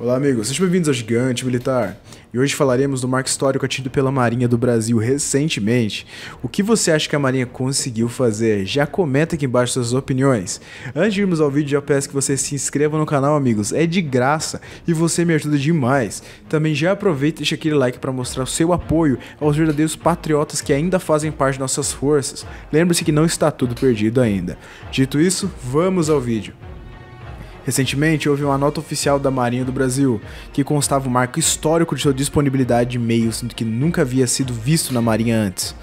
Olá amigos, sejam bem-vindos ao Gigante Militar. E hoje falaremos do marco histórico atingido pela Marinha do Brasil recentemente. O que você acha que a Marinha conseguiu fazer? Já comenta aqui embaixo suas opiniões. Antes de irmos ao vídeo, já peço que você se inscreva no canal, amigos. É de graça e você me ajuda demais. Também já aproveita e deixa aquele like para mostrar o seu apoio aos verdadeiros patriotas que ainda fazem parte de nossas forças. Lembre-se que não está tudo perdido ainda. Dito isso, vamos ao vídeo. Recentemente, houve uma nota oficial da Marinha do Brasil, que constava um marco histórico de sua disponibilidade de meios que nunca havia sido visto na Marinha antes.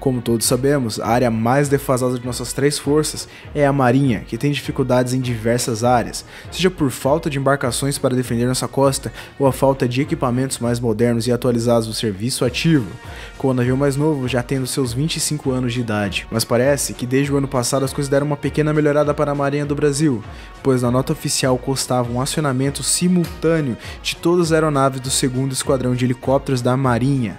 Como todos sabemos, a área mais defasada de nossas três forças é a Marinha, que tem dificuldades em diversas áreas, seja por falta de embarcações para defender nossa costa ou a falta de equipamentos mais modernos e atualizados do serviço ativo, com o navio mais novo já tendo seus 25 anos de idade. Mas parece que desde o ano passado as coisas deram uma pequena melhorada para a Marinha do Brasil, pois na nota oficial constava um acionamento simultâneo de todas as aeronaves do 2º Esquadrão de Helicópteros da Marinha,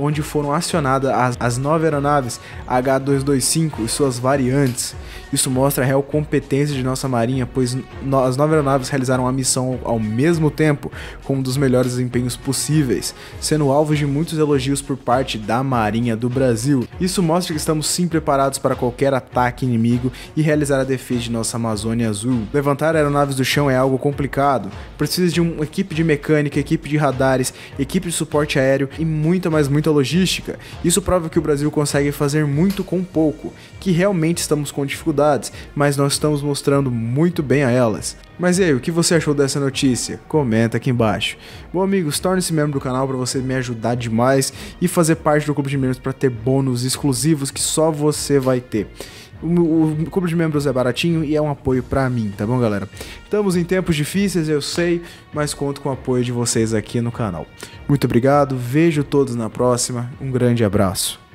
onde foram acionadas as 9 aeronaves H225 e suas variantes. Isso mostra a real competência de nossa marinha, pois as 9 aeronaves realizaram a missão ao mesmo tempo, com um dos melhores desempenhos possíveis, sendo alvo de muitos elogios por parte da Marinha do Brasil. Isso mostra que estamos sim preparados para qualquer ataque inimigo e realizar a defesa de nossa Amazônia Azul. Levantar aeronaves do chão é algo complicado, precisa de uma equipe de mecânica, equipe de radares, equipe de suporte aéreo e muita logística. Isso prova que o Brasil consegue fazer muito com pouco, que realmente estamos com dificuldades, mas nós estamos mostrando muito bem a elas. Mas e aí, o que você achou dessa notícia? Comenta aqui embaixo. Bom amigos, torne-se membro do canal para você me ajudar demais e fazer parte do clube de membros para ter bônus exclusivos que só você vai ter. O clube de membros é baratinho e é um apoio pra mim, tá bom galera? Estamos em tempos difíceis, eu sei, mas conto com o apoio de vocês aqui no canal. Muito obrigado, vejo todos na próxima, um grande abraço.